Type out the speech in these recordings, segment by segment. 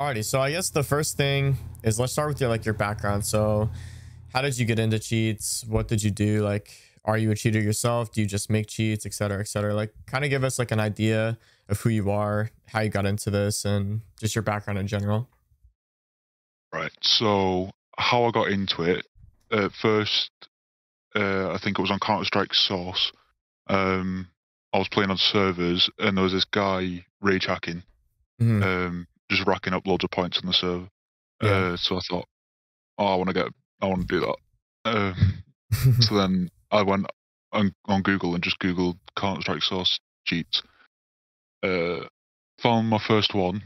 Alrighty, so I guess the first thing is let's start with your your background. So how did you get into cheats? What did you do? Like, are you a cheater yourself? Do you just make cheats, et cetera, et cetera? Like, kind of give us like an idea of who you are, how you got into this, and just your background in general. Right. So how I got into it, first, I think it was on Counter-Strike Source. I was playing on servers, and there was this guy rage hacking, just racking up loads of points on the server. Yeah. So I thought, oh, I want to do that. So then I went on Google and just Googled Counter-Strike Source cheats. Found my first one,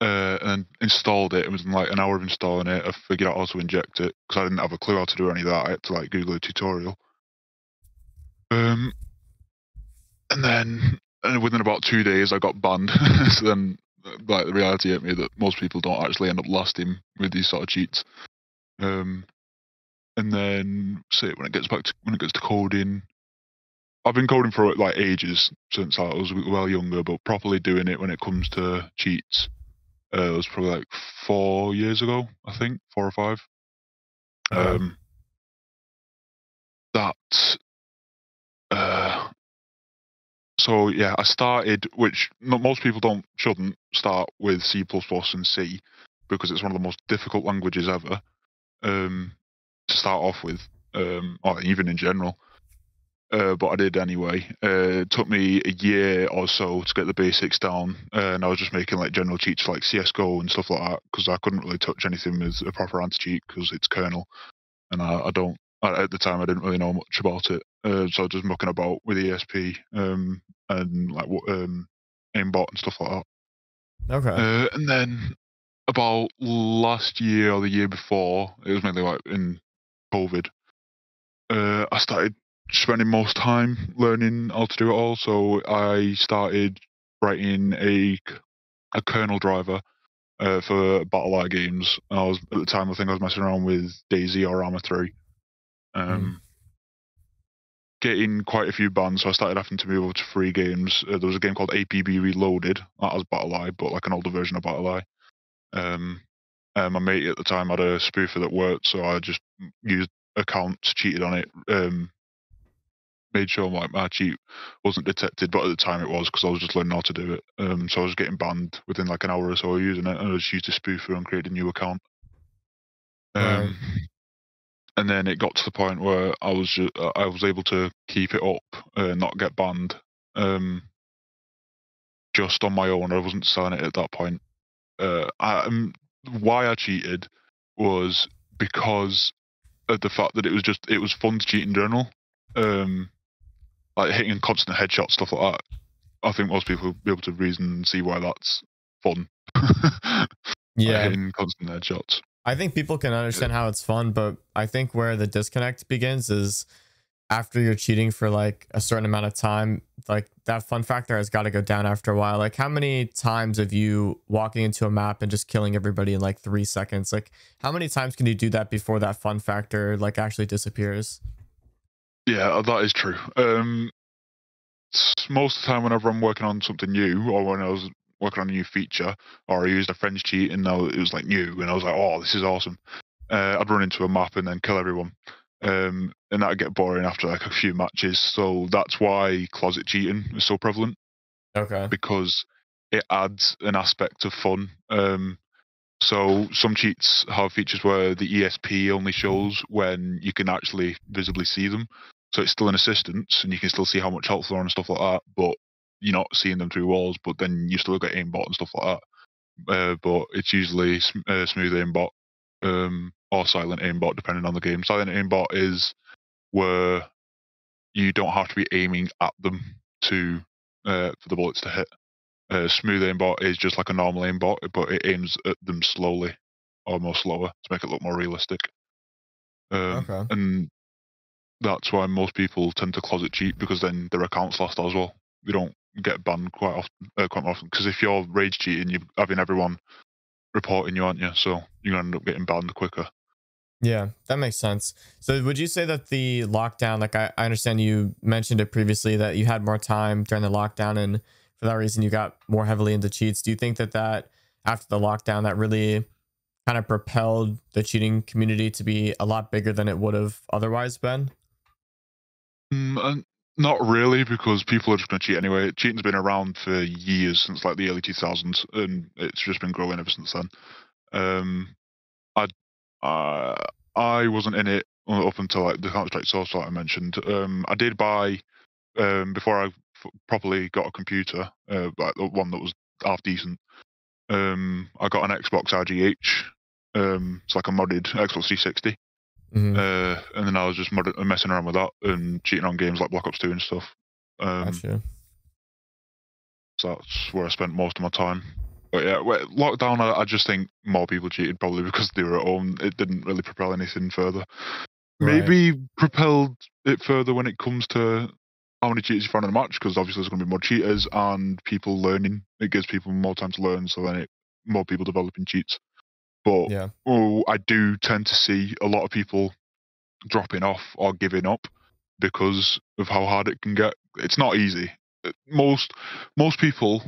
and then installed it. It was in like an hour of installing it. I figured out how to inject it because I didn't have a clue how to do any of that. I had to like Google a tutorial. And then within about 2 days, I got banned. So then, like, the reality hit me that most people don't actually end up lasting with these sort of cheats. And then, say, when it gets to coding, I've been coding for like ages since I was well younger, but properly doing it when it comes to cheats, it was probably like 4 years ago, I think, 4 or 5. So yeah, I started, which most people shouldn't start with C++ and C, because it's one of the most difficult languages ever to start off with, or even in general. But I did anyway. It took me a year or so to get the basics down, and I was just making like general cheats for like CSGO and stuff like that, because I couldn't really touch anything with a proper anti-cheat because it's kernel, and at the time I didn't really know much about it. So I was just mucking about with ESP and like aimbot and stuff like that. Okay. And then about last year or the year before, it was mainly like in COVID, I started spending most time learning how to do it all. So I started writing a kernel driver for BattlEye games. And at the time, I think I was messing around with DayZ or ArmA 3. Getting quite a few bans, so I started having to move over to free games. There was a game called APB Reloaded, that was BattlEye, but like an older version of BattlEye. My mate at the time had a spoofer that worked, so I just used accounts, cheated on it, made sure like my cheat wasn't detected, but at the time it was, because I was just learning how to do it. So I was getting banned within like an hour or so of using it, and I just used a spoofer and created a new account. And then it got to the point where I was able to keep it up, not get banned, just on my own. I wasn't selling it at that point. Why I cheated was because of the fact that it was fun to cheat in general, like hitting constant headshots, stuff like that. I think most people will be able to reason and see why that's fun. Yeah, like hitting constant headshots. I think people can understand how it's fun, but I think where the disconnect begins is after you're cheating for like a certain amount of time, like that fun factor has got to go down after a while. Like, how many times have you walking into a map and just killing everybody in like 3 seconds? Like, how many times can you do that before that fun factor like actually disappears? Yeah, that is true. Most of the time whenever I'm working on something new, or when I was working on a new feature, or I used a French cheat and now it was like new, and I was like, oh, this is awesome, I'd run into a map and then kill everyone, and that'd get boring after like a few matches. So that's why closet cheating is so prevalent. Okay. Because it adds an aspect of fun. So some cheats have features where the ESP only shows when you can actually visibly see them, so it's still an assistance and you can still see how much health they're on and stuff like that, but you're not seeing them through walls, but then you still get aimbot and stuff like that. But it's usually smooth aimbot, or silent aimbot, depending on the game. Silent aimbot is where you don't have to be aiming at them for the bullets to hit. Smooth aimbot is just like a normal aimbot, but it aims at them slowly, or more slower, to make it look more realistic. Okay. And that's why most people tend to closet cheat, because then their accounts last as well. We don't get banned quite often, because if you're rage cheating, you're having everyone reporting you, aren't you? So you're gonna end up getting banned quicker. Yeah, that makes sense. So would you say that the lockdown, like I understand you mentioned it previously, that you had more time during the lockdown, and for that reason you got more heavily into cheats. Do you think that after the lockdown that really kind of propelled the cheating community to be a lot bigger than it would have otherwise been? Not really, because people are just going to cheat anyway. Cheating's been around for years, since like the early 2000s, and it's just been growing ever since then. I wasn't in it up until like the Counter-Strike Source that I mentioned. I did buy, before I properly got a computer, like the one that was half decent, I got an Xbox RGH. It's like a modded Xbox 360. Mm-hmm. And then I was just messing around with that and cheating on games like Black Ops 2 and stuff. Gotcha. So that's where I spent most of my time. But yeah, lockdown, I just think more people cheated probably because they were at home. It didn't really propel anything further. Right. Maybe propelled it further when it comes to how many cheaters you find in a match, because obviously there's going to be more cheaters and people learning. It gives people more time to learn, so then more people developing cheats. But yeah. I do tend to see a lot of people dropping off or giving up because of how hard it can get. It's not easy. Most people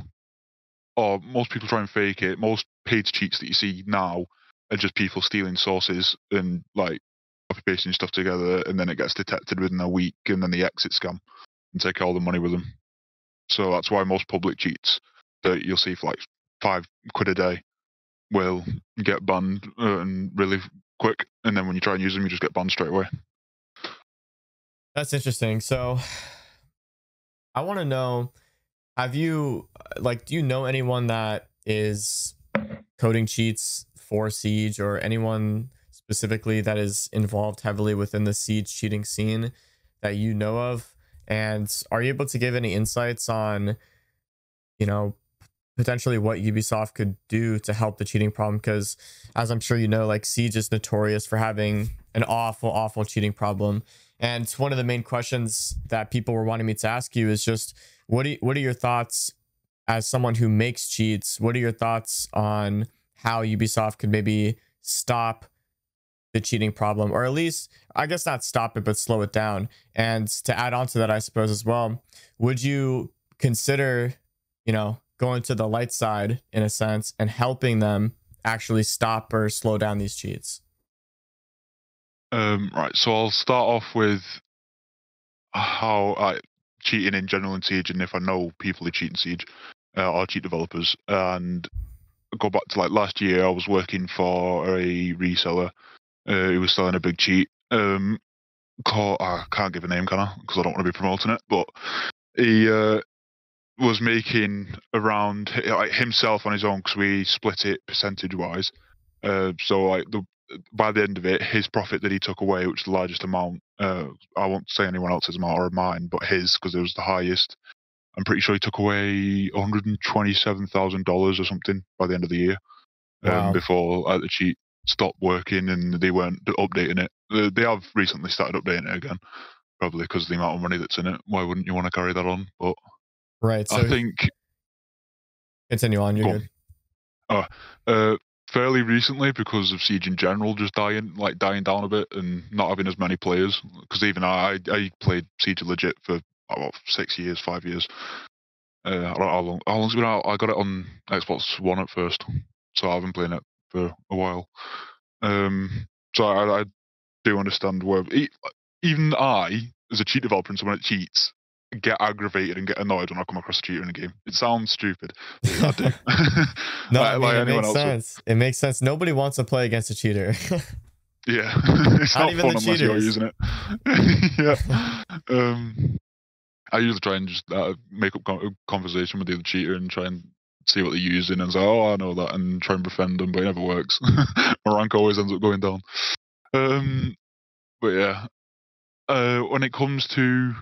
try and fake it. Most paid cheats that you see now are just people stealing sources and like copy pasting stuff together, and then it gets detected within a week, and then they exit scam and take all the money with them. So that's why most public cheats that you'll see for like £5 a day will get banned and really quick, and then when you try and use them, you just get banned straight away. That's interesting. So I want to know, do you know anyone that is coding cheats for Siege, or anyone specifically that is involved heavily within the Siege cheating scene that you know of? And are you able to give any insights on, you know, potentially what Ubisoft could do to help the cheating problem? Because as I'm sure you know, like, Siege is notorious for having an awful cheating problem. And one of the main questions that people were wanting me to ask you is just, what are your thoughts as someone who makes cheats? What are your thoughts on how Ubisoft could maybe stop the cheating problem, or at least, I guess not stop it, but slow it down? And to add on to that, I suppose as well, would you consider, you know, going to the light side in a sense and helping them actually stop or slow down these cheats? Right, so I'll start off with how cheating in general in Siege, and if I know people who cheat in Siege, or cheat developers. And I go back to like last year, I was working for a reseller who was selling a big cheat. I can't give a name, can I? Because I don't want to be promoting it, but he was making around, like, himself on his own, because we split it percentage wise, so like by the end of it, his profit that he took away, which is the largest amount, I won't say anyone else's amount or mine, but his, because it was the highest, I'm pretty sure he took away $127,000 or something by the end of the year. Wow. Before the cheat stopped working and they weren't updating it. They have recently started updating it again, probably because of the amount of money that's in it. Why wouldn't you want to carry that on? But right, so I think, continue on, you're good. Fairly recently, because of Siege in general just dying down a bit and not having as many players, because even I played Siege legit for about 6 years, 5 years. I don't know how long's it been out. I got it on Xbox One at first, so I've been playing it for a while. So I do understand where even I, as a cheat developer and someone that cheats, get aggravated and get annoyed when I come across a cheater in a game. It sounds stupid, but I do. No, I mean, it makes sense. It makes sense. Nobody wants to play against a cheater. Yeah, it's not even fun the unless you're using it. Yeah. I usually try and just make up conversation with the other cheater and try and see what they're using and say, "Oh, I know that," and try and befriend them, but it never works. My rank always ends up going down. But yeah, when it comes to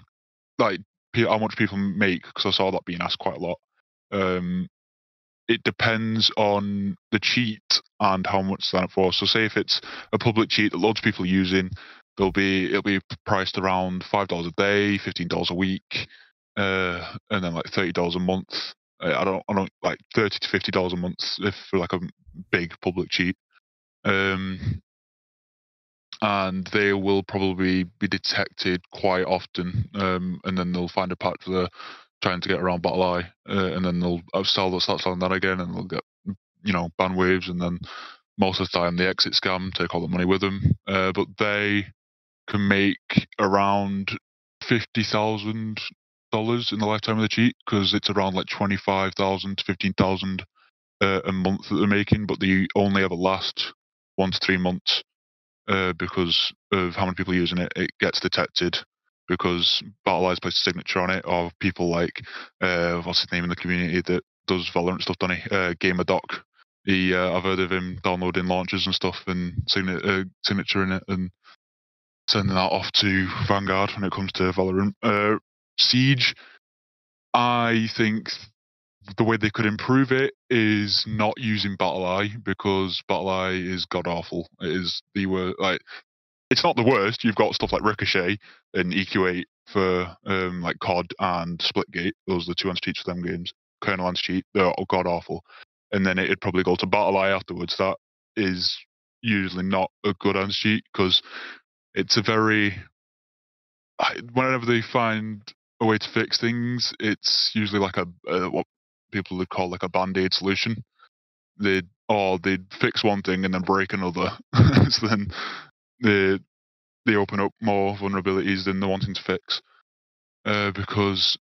like how much people make, because I saw that being asked quite a lot. It depends on the cheat and how much they're for. So say if it's a public cheat that loads of people are using, it'll be priced around $5 a day, $15 a week, and then like $30 a month. I don't like $30 to $50 a month if for like a big public cheat. And they will probably be detected quite often, and then they'll find a patch for trying to get around BattlEye, and then they'll start selling that again, and they'll get you know, ban waves, and then most of the time they exit scam, take all the money with them. But they can make around $50,000 in the lifetime of the cheat, because it's around like 25,000 to 15,000 a month that they're making, but they only ever last 1 to 3 months because of how many people are using it. It gets detected because BattleEye's placed a signature on it, or people like what's his name in the community that does Valorant stuff, Donny, GamerDoc. He, I've heard of him downloading launches and stuff and signaturing it and sending that off to Vanguard when it comes to Valorant. Siege, I think the way they could improve it is not using BattlEye, because BattlEye is god awful. It is the worst. Like, it's not the worst. You've got stuff like Ricochet and EQ8 for like COD and Splitgate. Those are the two anti-cheats for them games. Kernel anti-cheat, they're god awful. And then it'd probably go to BattlEye afterwards. That is usually not a good anti-cheat, because it's a very, whenever they find a way to fix things, it's usually like a what people would call like a band-aid solution. They'd fix one thing and then break another. So then they open up more vulnerabilities than they're wanting to fix, because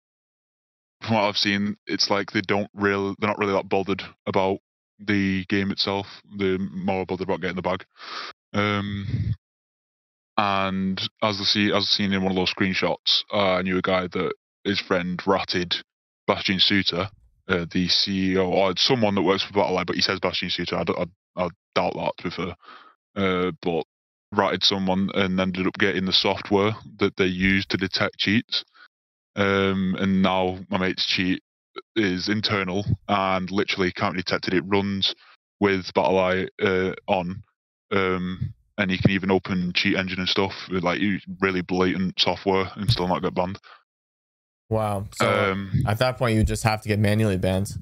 from what I've seen, it's like they're not really that bothered about the game itself. They're more bothered about getting the bag. And as seen in one of those screenshots, I knew a guy that his friend ratted Bastian Suter, the CEO, or someone that works for BattlEye, but he says Bastian Suter. I doubt that, to be fair. But ratted someone and ended up getting the software that they use to detect cheats. And now my mate's cheat is internal and literally can't be detected. It runs with BattlEye on. And you can even open cheat engine and stuff with like really blatant software and still not get banned. Wow. So at that point, you just have to get manually banned.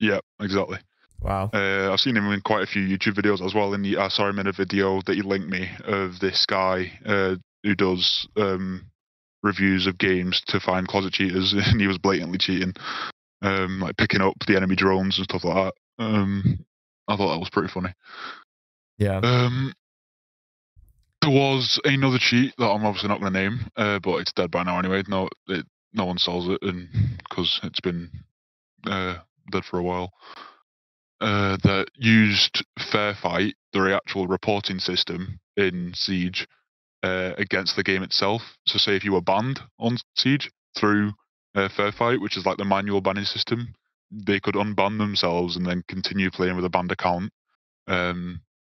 Yeah, exactly. Wow. I've seen him in quite a few YouTube videos as well. And I saw him in a video that he linked me of this guy who does reviews of games to find closet cheaters, and he was blatantly cheating, like picking up the enemy drones and stuff like that. I thought that was pretty funny. Yeah. There was another cheat that I'm obviously not going to name, but it's dead by now anyway. No one sells it, and because it's been dead for a while. That used Fair Fight, their actual reporting system in Siege, against the game itself. So, say if you were banned on Siege through Fair Fight, which is like the manual banning system, they could unban themselves and then continue playing with a banned account.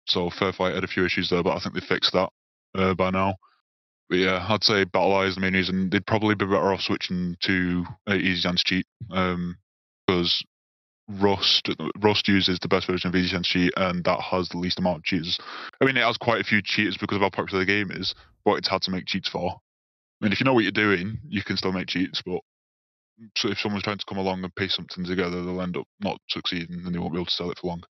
So Fair Fight had a few issues there, but I think they fixed that by now. But yeah, I'd say BattlEye is the main reason. They'd probably be better off switching to Easy Anti-Cheat, because Rust uses the best version of Easy Anti-Cheat, and that has the least amount of cheaters. I mean, it has quite a few cheaters because of how popular the game is, but it's hard to make cheats for. I mean, if you know what you're doing, you can still make cheats, but so if someone's trying to come along and paste something together, they'll end up not succeeding, and they won't be able to sell it for long.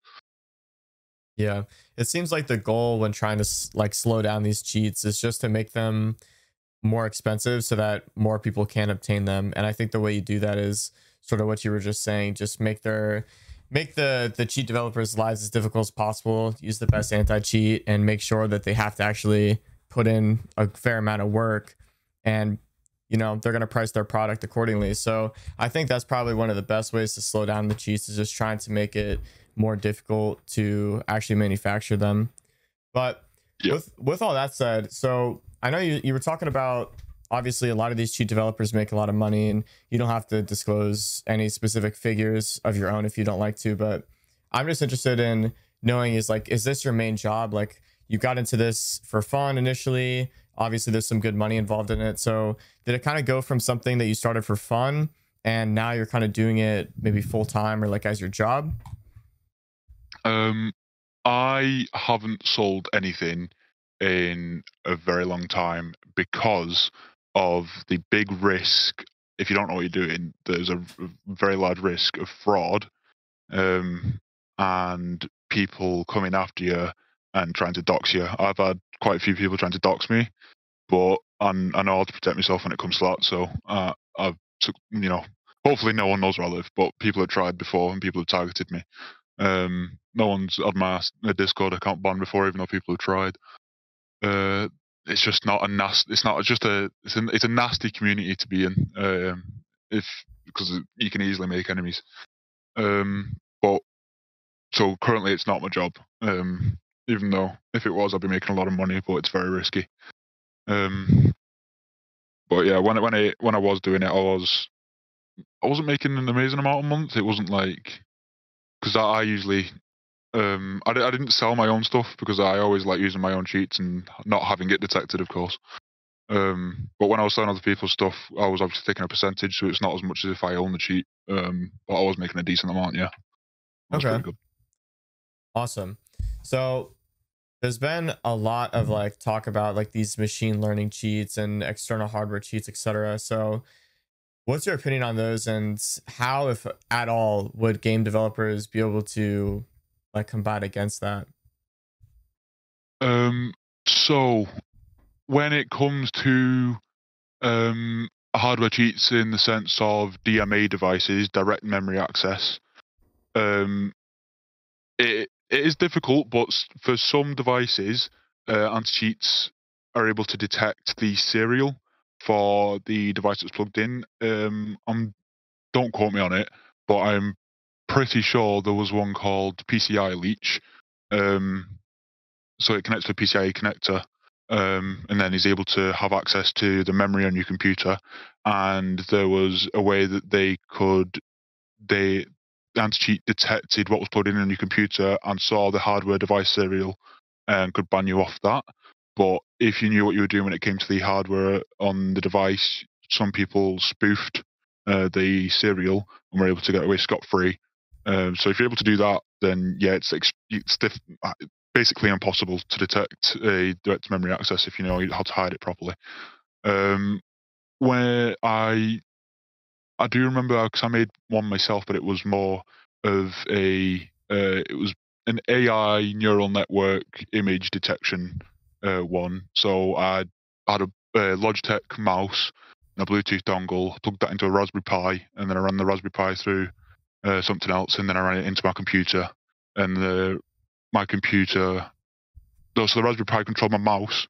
Yeah, it seems like the goal when trying to like slow down these cheats is just to make them more expensive so that more people can obtain them. And I think the way you do that is sort of what you were just saying, just make the cheat developers' lives as difficult as possible, use the best anti-cheat, and make sure that they have to actually put in a fair amount of work, and you know, they're going to price their product accordingly. So I think that's probably one of the best ways to slow down the cheats, is just trying to make it more difficult to actually manufacture them. But yeah, with all that said, so I know you were talking about, obviously a lot of these cheat developers make a lot of money, and you don't have to disclose any specific figures of your own if you don't like to, but I'm just interested in knowing, is like, is this your main job? Like, you got into this for fun initially, obviously there's some good money involved in it, so did it kind of go from something that you started for fun and now you're kind of doing it maybe full-time or like as your job? I haven't sold anything in a very long time because of the big risk. If you don't know what you're doing, there's a very large risk of fraud, and people coming after you and trying to dox you. I've had quite a few people trying to dox me, but I know how to protect myself when it comes to that. So I've, you know, hopefully no one knows where I live, but people have tried before and people have targeted me. No one's on my Discord. I can't ban before, even though people have tried. It's just not a nasty. It's not just a. It's a nasty community to be in. Because you can easily make enemies. But so currently, it's not my job. Even though if it was, I'd be making a lot of money. But it's very risky. But yeah, when I was doing it, I wasn't making an amazing amount a month. It wasn't like, because I usually I didn't sell my own stuff because I always like using my own cheats and not having it detected, of course. But when I was selling other people's stuff, I was obviously taking a percentage, so it's not as much as if I own the cheat. But I was making a decent amount, yeah. That's okay. Pretty good. Awesome. So there's been a lot of like talk about like these machine learning cheats and external hardware cheats, etc. So what's your opinion on those, and how, if at all, would game developers be able to like combat against that? So when it comes to hardware cheats in the sense of DMA devices, direct memory access, it is difficult, but for some devices, anti-cheats are able to detect the serial for the device that's plugged in. Don't quote me on it, but I'm pretty sure there was one called PCI Leech. So it connects to a PCIe connector, and then is able to have access to the memory on your computer. And there was a way that they anti-cheat detected what was plugged in on your computer and saw the hardware device serial and could ban you off that. But if you knew what you were doing when it came to the hardware on the device, some people spoofed the serial and were able to get away scot-free. So if you're able to do that, then yeah, it's basically impossible to detect a direct memory access if you know how to hide it properly. Where I do remember, because I made one myself, but it was more of an AI neural network image detection one. So I had a Logitech mouse and a Bluetooth dongle, plugged that into a Raspberry Pi, and then I ran the Raspberry Pi through something else, and then I ran it into my computer, and so the Raspberry Pi controlled my mouse,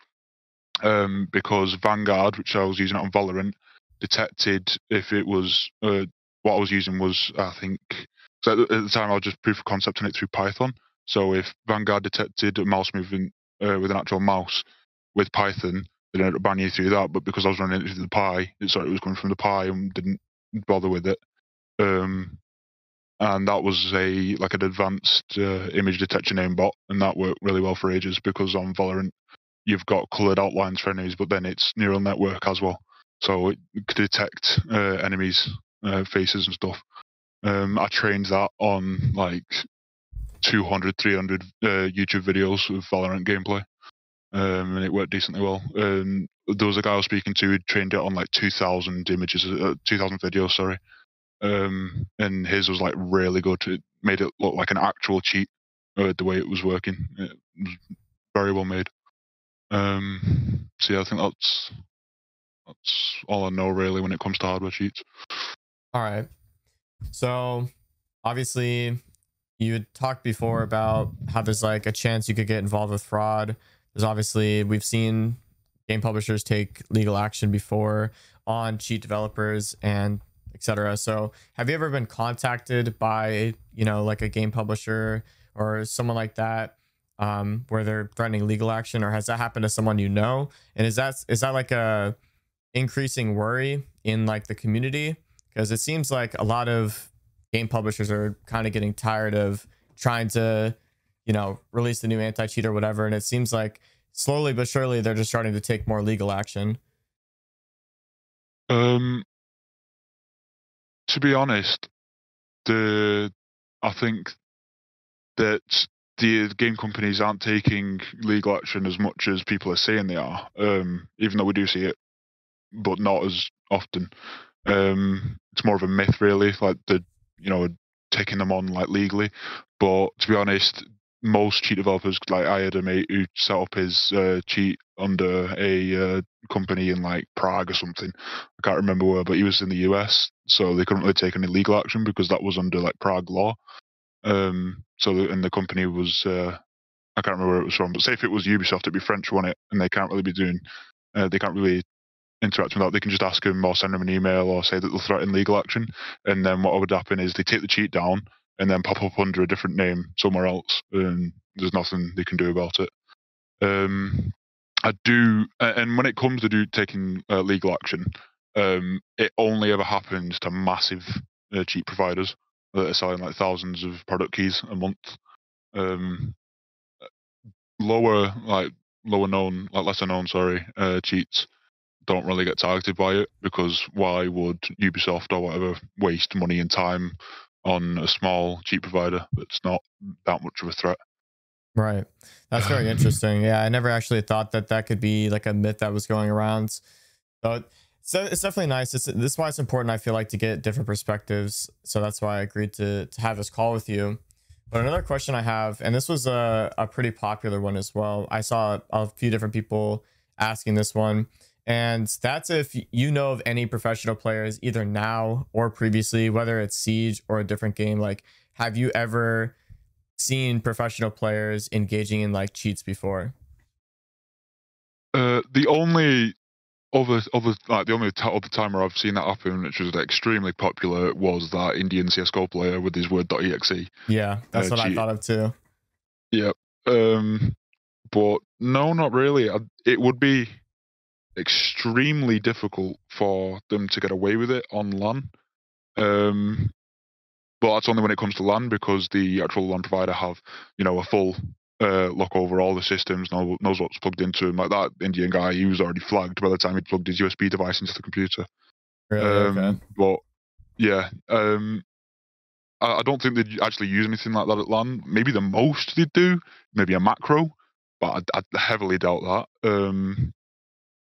because Vanguard, which I was using on Valorant, detected if it was what I was using was, I think, so at the time I was just proof of concepting it through Python. So if Vanguard detected a mouse moving with an actual mouse with Python, they ended up banning you through that. But because I was running it through the Pi, it was coming from the Pi and didn't bother with it. And that was an advanced image detection aim bot, and that worked really well for ages, because on Valorant you've got coloured outlines for enemies, but then it's neural network as well. So it could detect enemies' faces and stuff. I trained that on 200, 300 YouTube videos of Valorant gameplay, and it worked decently well. There was a guy I was speaking to who trained it on 2,000 videos, sorry. And his was really good. It made it look like an actual cheat, the way it was working. It was very well made. So yeah, I think that's all I know really when it comes to hardware cheats. All right. So obviously you had talked before about how there's a chance you could get involved with fraud. There's obviously, we've seen game publishers take legal action before on cheat developers and etc. So have you ever been contacted by, a game publisher or someone like that, where they're threatening legal action, or has that happened to someone you know? And is that a increasing worry in the community? Because it seems like a lot of game publishers are kind of getting tired of trying to release the new anti-cheat or whatever, and it seems like slowly but surely they're just starting to take more legal action. To be honest, I think that the game companies aren't taking legal action as much as people are saying they are, even though we do see it, but not as often. It's more of a myth really, taking them on legally. But to be honest, most cheat developers, I had a mate who set up his cheat under a company in Prague or something, I can't remember where, but he was in the US, so they couldn't really take any legal action because that was under Prague law. And the company was, I can't remember where it was from, but say if it was Ubisoft, it'd be French, wouldn't it? And they can't really be doing, they can't really interact with that. They can just ask them or send them an email or say that they'll threaten legal action. And then what would happen is they take the cheat down and then pop up under a different name somewhere else. And there's nothing they can do about it. And when it comes to taking legal action, it only ever happens to massive cheat providers that are selling like thousands of product keys a month. Lesser known cheats don't really get targeted by it, because why would Ubisoft or whatever waste money and time on a small cheat provider that's not that much of a threat? Right. That's very interesting. Yeah, I never actually thought that that could be like a myth that was going around. So it's definitely nice. This is why it's important, I feel like, to get different perspectives. So that's why I agreed to have this call with you. But another question I have, and this was a pretty popular one as well. I saw a few different people asking this one. And that's if you know of any professional players, either now or previously, whether it's Siege or a different game, like, have you ever seen professional players engaging in like cheats before? The only time where I've seen that happen, which was extremely popular, was that Indian CSGO player with his word.exe. Yeah, that's what cheat. I thought of too. Yeah, but no, not really. It would be extremely difficult for them to get away with it on LAN. But that's only when it comes to LAN, because the actual LAN provider have, a full look over all the systems, knows what's plugged into him. Like that Indian guy, he was already flagged by the time he plugged his USB device into the computer. Really? Okay. But yeah, I don't think they actually use anything like that at LAN. Maybe the most they do, maybe a macro, but I heavily doubt that.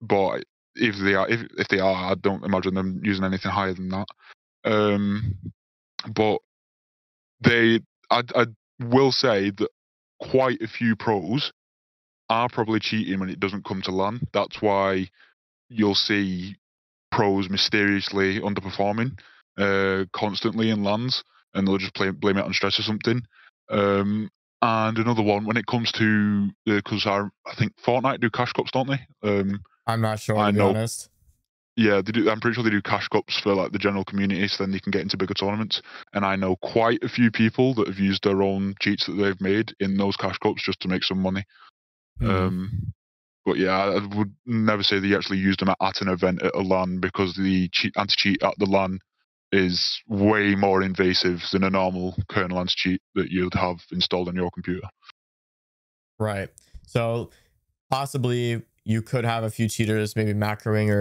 But if they are, I don't imagine them using anything higher than that. But I will say that quite a few pros are probably cheating when it doesn't come to LAN. That's why you'll see pros mysteriously underperforming constantly in LANs, and they'll just blame it on stress or something. And another one, when it comes to, because I think Fortnite do cash cups, don't they? I'm not sure, to be honest. Yeah, they do. I'm pretty sure they do cash cups for like the general community, so then they can get into bigger tournaments. And I know quite a few people that have used their own cheats that they've made in those cash cups just to make some money. Mm. But yeah, I would never say they actually used them at an event at a LAN, because the anti-cheat at the LAN is way more invasive than a normal kernel anti-cheat that you'd have installed on your computer. Right. So possibly you could have a few cheaters maybe macroing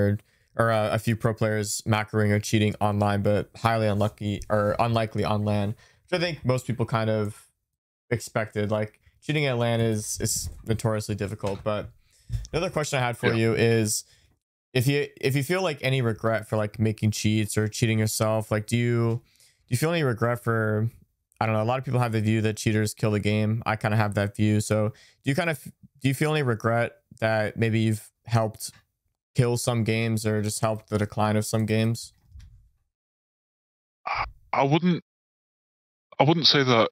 or a few pro players macroing or cheating online, but highly unlucky or unlikely on LAN, which I think most people kind of expected. Like, cheating at LAN is notoriously difficult. But another question I had for you is, if you feel like any regret for like making cheats or cheating yourself, like do you feel any regret for, I don't know, a lot of people have the view that cheaters kill the game. I kind of have that view. So do you feel any regret that maybe you've helped kill some games or just help the decline of some games? I wouldn't say that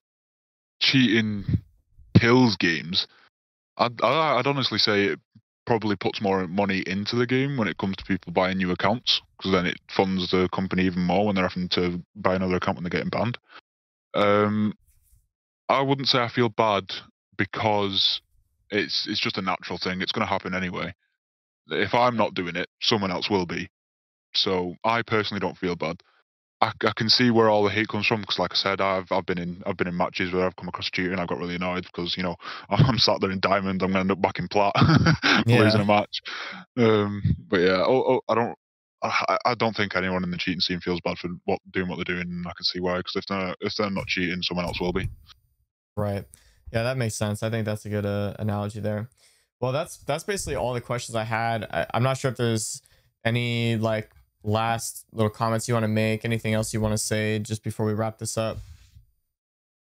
cheating kills games. I'd honestly say it probably puts more money into the game when it comes to people buying new accounts, because then it funds the company even more when they're having to buy another account when they're getting banned. I wouldn't say I feel bad, because it's just a natural thing. It's going to happen anyway. If I'm not doing it, someone else will be. So I personally don't feel bad. I can see where all the hate comes from, because, like I said, I've been in matches where I've come across cheating. I got really annoyed because I'm sat there in diamond. I'm gonna end up back in plat, losing a match. But yeah, I don't think anyone in the cheating scene feels bad for doing what they're doing. And I can see why, because if they're not cheating, someone else will be. Right. Yeah, that makes sense. I think that's a good analogy there. Well, that's basically all the questions I had. I'm not sure if there's any like last little comments you want to make, anything else you want to say just before we wrap this up.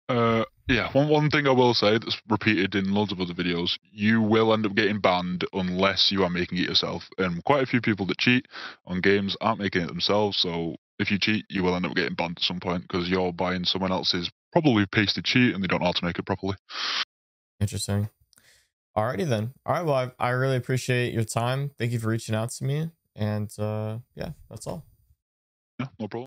Yeah, one thing I will say that's repeated in loads of other videos, you will end up getting banned unless you are making it yourself. And quite a few people that cheat on games aren't making it themselves, so if you cheat, you will end up getting banned at some point, because you're buying someone else's probably pasted cheat and they don't know how to make it properly. Interesting. Alrighty then. All right. Well, I really appreciate your time. Thank you for reaching out to me. And yeah, that's all. Yeah, no problem.